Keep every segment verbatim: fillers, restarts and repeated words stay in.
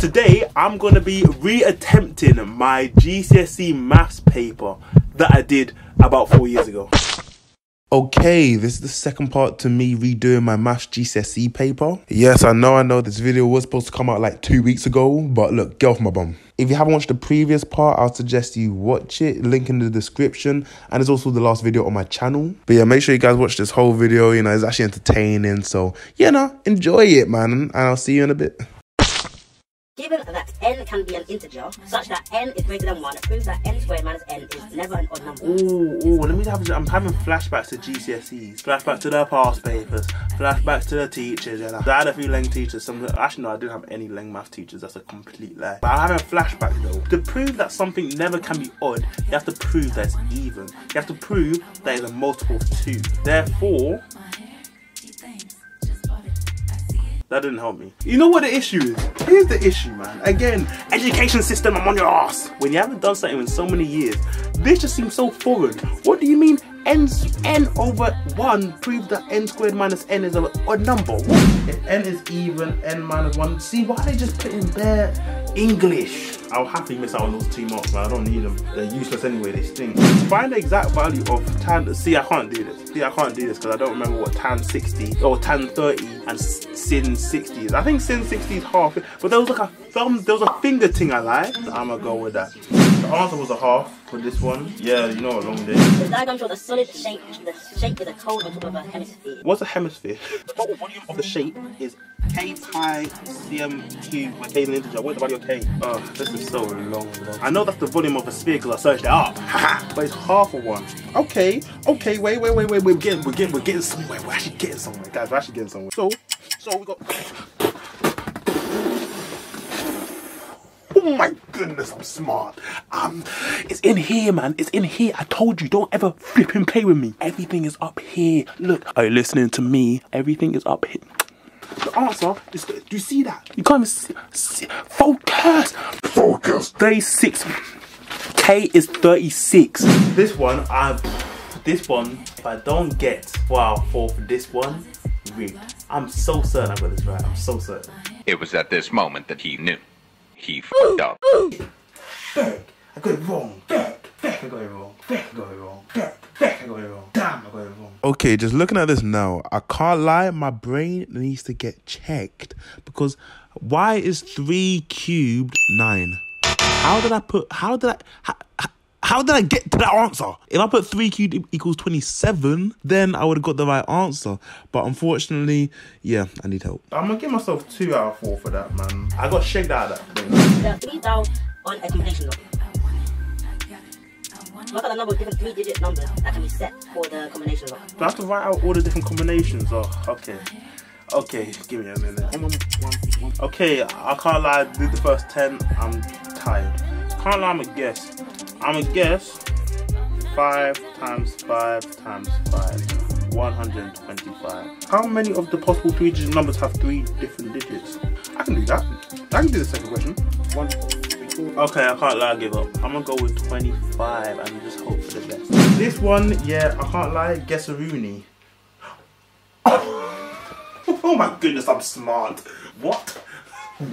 Today I'm going to be reattempting my G C S E maths paper that I did about four years ago. Okay, this is the second part to me redoing my maths G C S E paper. Yes, I know, I know, this video was supposed to come out like two weeks ago, but look, get off my bum. If you haven't watched the previous part, I'll suggest you watch it, link in the description, and it's also the last video on my channel. But yeah, make sure you guys watch this whole video, you know, it's actually entertaining, so, you know, enjoy it, man, and I'll see you in a bit. Given that n can be an integer, such that n is greater than one, it proves that n squared minus n is never an odd number. Ooh, ooh, let me have, I'm having flashbacks to G C S Es, flashbacks to their past papers, flashbacks to their teachers, and I had a few Lang teachers, some, actually no, I didn't have any Lang math teachers, that's a complete lie. But I'm having a flashback though. To prove that something never can be odd, you have to prove that it's even. You have to prove that it's a multiple of two. Therefore, that didn't help me. You know what the issue is? Here's the issue, man. Again, education system, I'm on your ass. When you haven't done something in so many years, this just seems so foreign. What do you mean n, n over one proves that n squared minus n is an odd number? What? If n is even, n minus one. See, why are they just putting bare English? I'll happily miss out on those two marks, man. I don't need them. They're useless anyway, they stink. Find the exact value of tan. See, I can't do this. See, I can't do this because I don't remember what tan sixty or tan thirty and sin sixty is. I think sin sixty is half, but there was like a thumb, there was a finger thing I like. So I'm gonna go with that. The answer was a half for this one. Yeah, you know, a long day. The diagram shows a solid shape. The shape is a cone on top of a hemisphere. What's a hemisphere? The total volume of the shape is k pi cm cubed, where k is an integer. What's the value of k? Oh, this is so long, long. I know that's the volume of a sphere because I searched it up. But it's half of one. Okay, okay, wait, wait, wait, wait. We're getting, we're getting, we're getting somewhere. We're actually getting somewhere, guys. We're actually getting somewhere. So, so we got. Oh my goodness, I'm smart. Um, it's in here, man. It's in here. I told you, don't ever flipping play with me. Everything is up here. Look, are you listening to me? Everything is up here. The answer is, do you see that? You can't even see, see. Focus. Focus. thirty-six. K is thirty-six. This one, I. This one, if I don't get wow for this one, rigged. I'm so certain I got this right. I'm so certain. It was at this moment that he knew. He f***ed up. Berg, I got it wrong. Berg, Berg, I got it wrong. Berg, I got it wrong. Berg, Berg, I got it wrong. Damn, I got it wrong. Okay, just looking at this now, I can't lie, my brain needs to get checked because why is three cubed nine? How did I put, how did I, how, how, how did I get to that answer? If I put three cubed equals twenty-seven, then I would have got the right answer. But unfortunately, yeah, I need help. I'm gonna give myself two out of four for that, man. I got shagged out of that thing. There are three down on a combination lock. Look at the number of different three-digit numbers that can be set for the combination lock. Do I have to write out all the different combinations? Oh, okay. Okay, give me a minute. Okay, I can't lie, do the first ten, I'm tired. Can't lie, I'm a guess. I'm gonna guess five times five times five, one hundred twenty-five. How many of the possible three digit numbers have three different digits? I can do that. I can do the second question. One, three, four. Okay, I can't lie, I give up. I'm gonna go with twenty-five and just hope for the best. This one, yeah, I can't lie, guess-a-rooney. Oh, oh my goodness, I'm smart. What?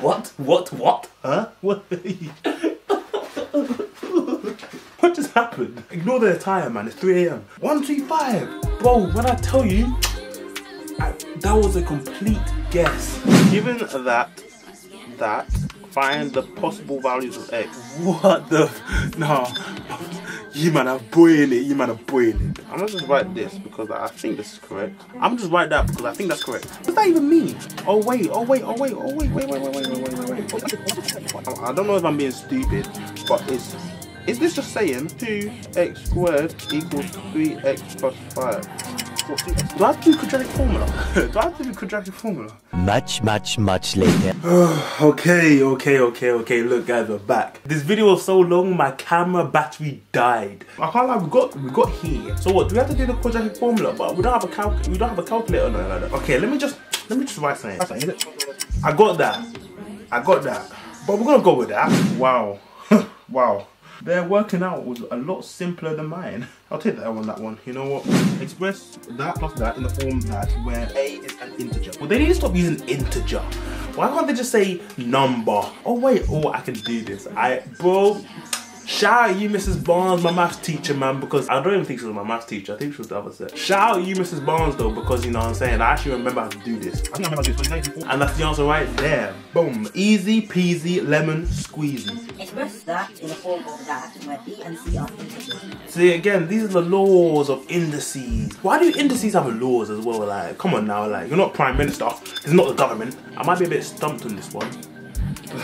What? What? What? Huh? What? What just happened? Ignore the attire, man, it's three A M one three five! Bro, when I tell you, I, that was a complete guess. Given that, that, find the possible values of X. What the? Nah. You man are boiling it, you man are boiling it. I'm gonna just write this because I think this is correct. I'm just write that because I think that's correct. What does that even mean? Oh wait, oh wait, oh wait, oh wait, wait, wait, wait, wait, wait, wait, wait. I don't know if I'm being stupid, but it's, is this just saying two x squared equals three x plus five? What, do I have to do quadratic formula? Do I have to do quadratic formula? Much, much, much later. okay, okay, okay, okay. Look, guys, we're back. This video was so long, my camera battery died. I can't lie, we got we got here. So what? Do we have to do the quadratic formula? But we don't have a cal we don't have a calculator or nothing like that. Okay, let me just let me just write something. I got that. I got that. But we're gonna go with that. Wow. Wow. Their working out was a lot simpler than mine. I'll take that one, that one. You know what? Express that plus that in the form that where A is an integer. Well, they need to stop using integer. Why can't they just say number? Oh wait, oh I can do this. I bro, shout out you Mrs Barnes, my maths teacher, man, because I don't even think she was my maths teacher, I think she was the other set. Shout out you Mrs Barnes though, because you know what I'm saying, I actually remember how to do this. I think I remember how to do this. And that's the answer right there. Boom. Easy peasy lemon squeezy. Express that in the form of that where B and C are indices. See again, these are the laws of indices. Why do indices have laws as well? Like, come on now, like you're not prime minister, it's not the government. I might be a bit stumped on this one.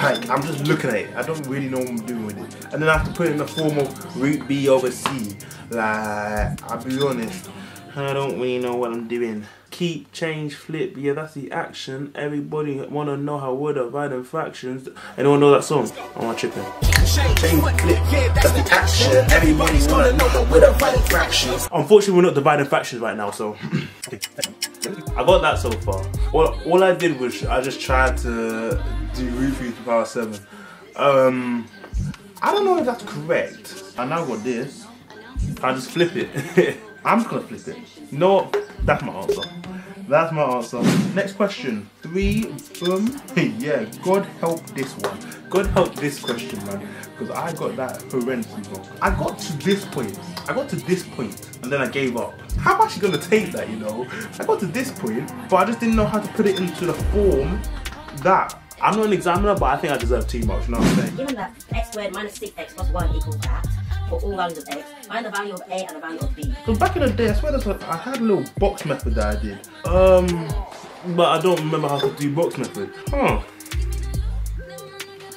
Like, I'm just looking at it. I don't really know what I'm doing with it. And then I have to put it in the form of root B over C. Like, I'll be honest, I don't really know what I'm doing. Keep, change, flip. Yeah, that's the action. Everybody want to know how we're dividing fractions. Anyone know that song? I'm not tripping. Change, flip. Yeah, that's the action. Everybody want to know how we're dividing fractions. Unfortunately, we're not dividing fractions right now, so... I got that so far. All, all I did was I just tried to do root three to the power seven. Um, I don't know if that's correct. I now got this. I just flip it. I'm just gonna flip it. You know what? That's my answer. That's my answer. Next question. Three, boom. Yeah, God help this one. God help this question, man. Because I got that horrendously wrong. I got to this point. I got to this point, and then I gave up. How am I actually going to take that, you know? I got to this point, but I just didn't know how to put it into the form that. I'm not an examiner, but I think I deserve too much, you know what I'm saying? Given that x squared minus six x plus one equals that, for all values of x, find the value of a and the value of b. So back in the day, I swear that's what, I had a little box method that I did. Um, but I don't remember how to do box method. Huh.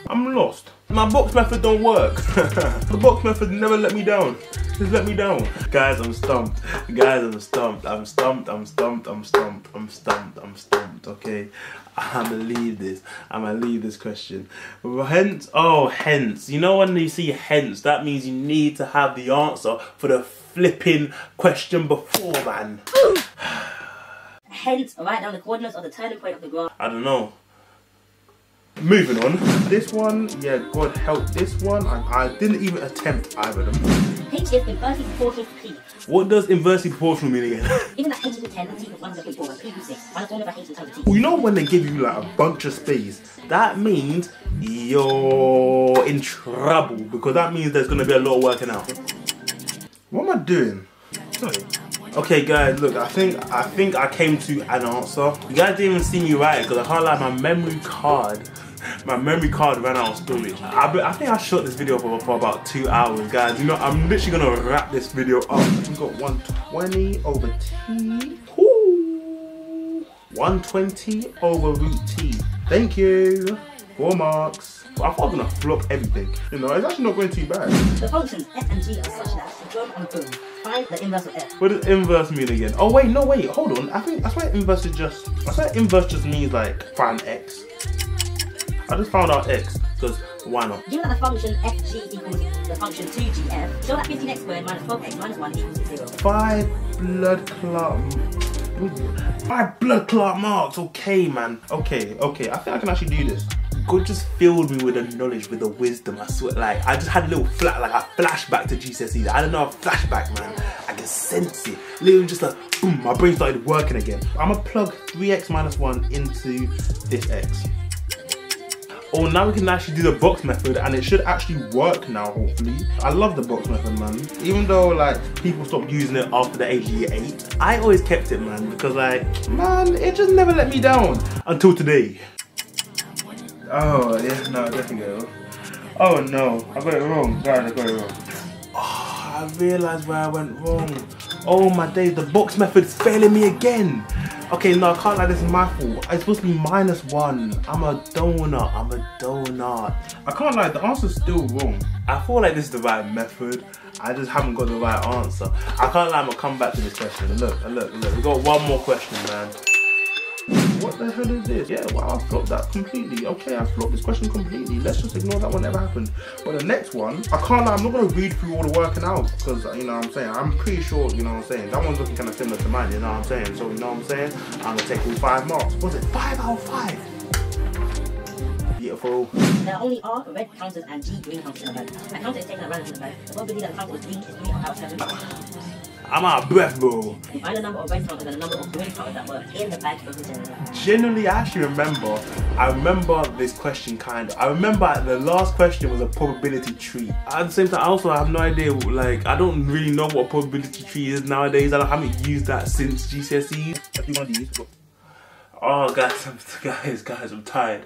I'm lost. My box method don't work. The box method never let me down. Just let me down. Guys, I'm stumped. Guys, I'm stumped. I'm stumped. I'm stumped. I'm stumped. I'm stumped. I'm stumped. Okay. I'm gonna leave this. I'm gonna leave this question. Hence, oh, hence. You know when you see hence, that means you need to have the answer for the flipping question before, man. Hence, write down the coordinates of the turning point of the graph. I don't know. Moving on. This one, yeah, God help this one. I, I didn't even attempt either of them. H is inversely proportional to P. What does inversely proportional mean again? Given that H is ten and T is one hundred fifty-four, P is six, minus one over H in terms of T. Well, you know when they give you like a bunch of space, that means you're in trouble because that means there's going to be a lot of working out. What am I doing? Sorry. Okay guys, look, I think I think I came to an answer. You guys didn't even see me write it because I can't lie, my memory card, my memory card ran out of storage. I, I think I shot this video for, for about two hours, guys. You know, I'm literally gonna wrap this video up. We've got one twenty over T. Ooh. one twenty over root T. Thank you. Four marks. I thought I was going to flop everything. You know, it's actually not going too bad. The functions f and g are such that the drop and boom. Find the inverse of f. What does inverse mean again? Oh wait, no wait, hold on. I think, I swear inverse is just, I swear inverse just means like, find x. I just found out x, because why not? Given that the function fg equals the function two g f, show that fifteen x squared minus twelve x minus one equals zero. Five blood clump. Five blood clot marks, okay man. Okay, okay, I think I can actually do this. God just filled me with the knowledge, with the wisdom, I swear. Like, I just had a little flat, like a flashback to G C S E. I don't know, a flashback, man. I can sense it. Literally just like, boom, my brain started working again. I'm gonna plug three x minus one into this x. Oh, now we can actually do the box method and it should actually work now, hopefully. I love the box method, man. Even though, like, people stopped using it after the age of eight, I always kept it, man, because, like, man, it just never let me down until today. Oh, yeah, no, definitely. Oh, no, I got it wrong. Guys, I got it wrong. Oh, I realised where I went wrong. Oh, my days, the box method's failing me again. Okay, no, I can't lie, this is my fault. It's supposed to be minus one. I'm a donut, I'm a donut. I can't lie, the answer's still wrong. I feel like this is the right method. I just haven't got the right answer. I can't lie, I'm gonna come back to this question. Look, look, look, we got one more question, man. What the hell is this? Yeah, wow, I flopped that completely. Okay, I flopped this question completely. Let's just ignore that one never happened. But the next one, I can't lie, I'm not gonna read through all the working out because, you know what I'm saying, I'm pretty sure, you know what I'm saying, that one's looking kind of similar to mine, you know what I'm saying? So, you know what I'm saying? I'm gonna take all five marks. Was it five out of five? Beautiful. There only are red counters and G green counters in the bag. My counter is taken at random in the bag. The probability that the counter was green is green out of seven. I'm out of breath, bro. You find the number of restaurants and the number of restaurants that were in the batch of the general. Generally, I actually remember, I remember this question kind of. I remember the last question was a probability tree. At the same time, I also have no idea, like, I don't really know what a probability tree is nowadays. I haven't used that since G C S E. If you want to use it. Oh guys, I'm, guys, guys, I'm tired.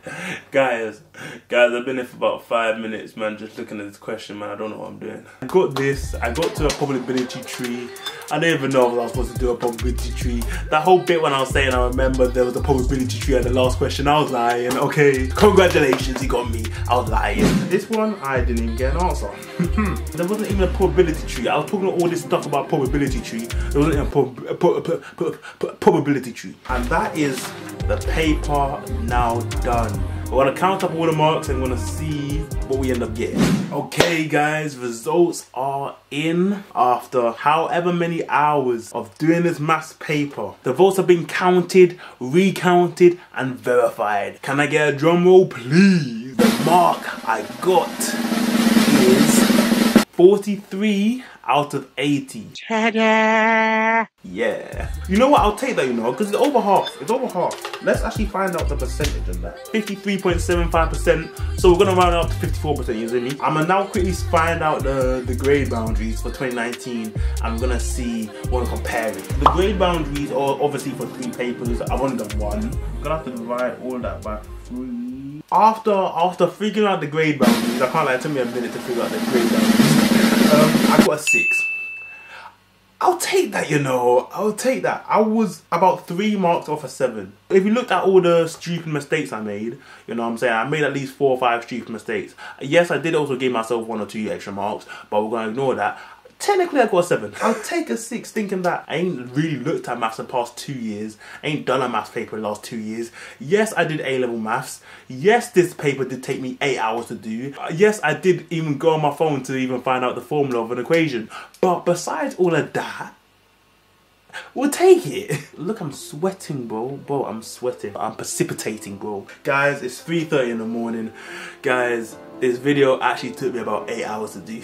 Guys, guys, I've been here for about five minutes, man, just looking at this question, man, I don't know what I'm doing. I got this, I got to a probability tree. I didn't even know if I was supposed to do a probability tree. That whole bit when I was saying I remember there was a probability tree at the last question, I was lying, okay. Congratulations, he got me, I was lying. This one, I didn't even get an answer. There wasn't even a probability tree. I was talking all this stuff about probability tree. There wasn't even a, prob a, pro a, pro a probability tree. And that is the paper now done. We're gonna count up all the marks and we're gonna see what we end up getting. Okay guys, results are in after however many hours of doing this maths paper. The votes have been counted, recounted and verified. Can I get a drum roll please? The mark I got is forty-three out of eighty. Ta-da! Yeah. You know what? I'll take that, you know, because it's over half. It's over half. Let's actually find out the percentage on that. fifty-three point seven five percent. So we're going to round up to fifty-four percent, you see me? I'm going to now quickly find out the, the grade boundaries for twenty nineteen. I'm going to see, we're going to compare it. The grade boundaries are obviously for three papers. I've only done one. I'm going to have to divide all that by three. After, after figuring out the grade boundaries, I can't lie, it took me a minute to figure out the grade boundaries. Um, I got a six. I'll take that, you know. I'll take that. I was about three marks off a seven. If you looked at all the stupid mistakes I made, you know what I'm saying? I made at least four or five stupid mistakes. Yes, I did also give myself one or two extra marks, but we're gonna ignore that. Technically, I got a seven. I'll take a six, thinking that I ain't really looked at maths the past two years. I ain't done a maths paper in the last two years. Yes, I did A level maths. Yes, this paper did take me eight hours to do. Yes, I did even go on my phone to even find out the formula of an equation. But besides all of that, we'll take it. Look, I'm sweating, bro. Bro, I'm sweating. I'm precipitating, bro. Guys, it's three thirty in the morning. Guys, this video actually took me about eight hours to do.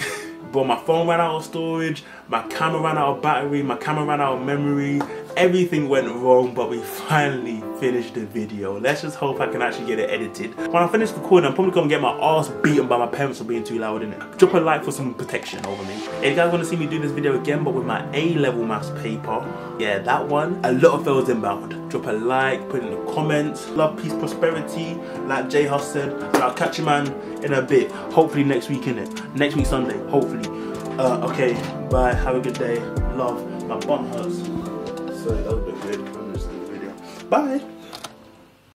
Bro, my phone ran out of storage, my camera ran out of battery, my camera ran out of memory. Everything went wrong, but we finally finished the video. Let's just hope I can actually get it edited. When I finish recording, I'm probably gonna get my ass beaten by my parents for being too loud in it. Drop a like for some protection over me. If you guys wanna see me do this video again, but with my A level maths paper, yeah, that one, a lot of fails inbound. Drop a like, put it in the comments. Love, peace, prosperity, like Jay Huss said. So I'll catch you, man, in a bit. Hopefully next week, innit? Next week, Sunday, hopefully. Uh, okay, bye, have a good day. Love, my bum hurts. Sorry, that was a bit weird. I'm just in the video. Bye!